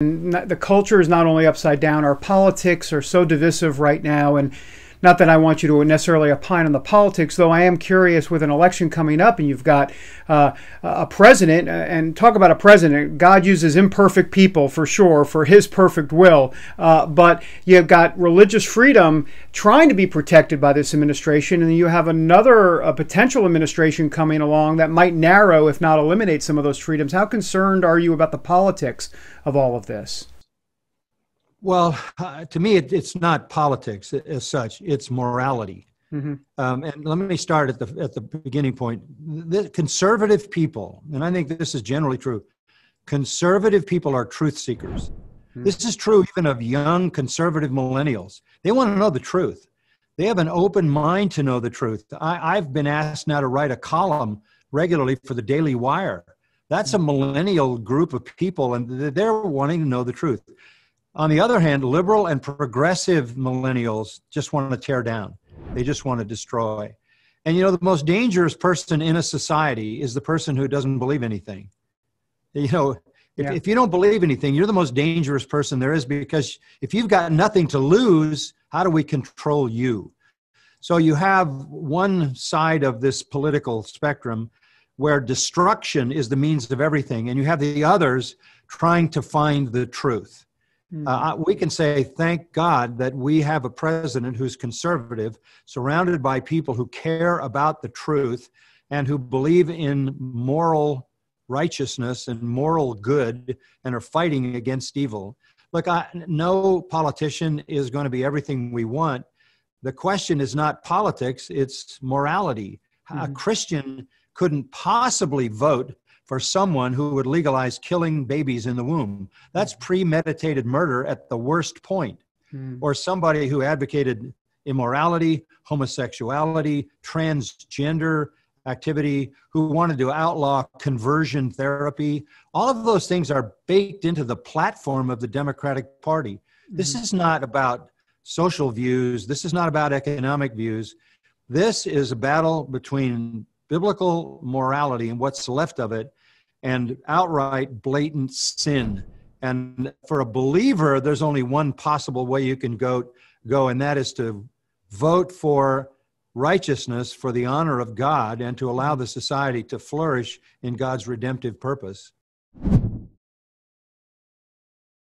The culture is not only upside down, our politics are so divisive right now, and not that I want you to necessarily opine on the politics, though I am curious with an election coming up and you've got a president, and talk about a president, God uses imperfect people for sure for his perfect will, but you've got religious freedom trying to be protected by this administration, and you have another potential administration coming along that might narrow, if not eliminate, some of those freedoms. How concerned are you about the politics of all of this? Well, to me, it's not politics as such. It's morality. Mm-hmm. And let me start at the beginning point. The conservative people, and I think this is generally true, conservative people are truth seekers. Mm-hmm. This is true even of young conservative millennials. They want to know the truth. They have an open mind to know the truth. I've been asked now to write a column regularly for the Daily Wire. That's a millennial group of people, and they're wanting to know the truth. On the other hand, liberal and progressive millennials just want to tear down. They just want to destroy. And, you know, the most dangerous person in a society is the person who doesn't believe anything. You know, if you don't believe anything, you're the most dangerous person there is, because if you've got nothing to lose, how do we control you? So you have one side of this political spectrum where destruction is the means of everything, and you have the others trying to find the truth. We can say, thank God that we have a president who's conservative, surrounded by people who care about the truth and who believe in moral righteousness and moral good and are fighting against evil. Look, no politician is going to be everything we want. The question is not politics, it's morality. Mm-hmm. A Christian couldn't possibly vote for someone who would legalize killing babies in the womb. That's premeditated murder at the worst point. Mm. Or somebody who advocated immorality, homosexuality, transgender activity, who wanted to outlaw conversion therapy. All of those things are baked into the platform of the Democratic Party. This is not about social views. This is not about economic views. This is a battle between biblical morality and what's left of it, and outright blatant sin. And for a believer, there's only one possible way you can go, and that is to vote for righteousness for the honor of God and to allow the society to flourish in God's redemptive purpose.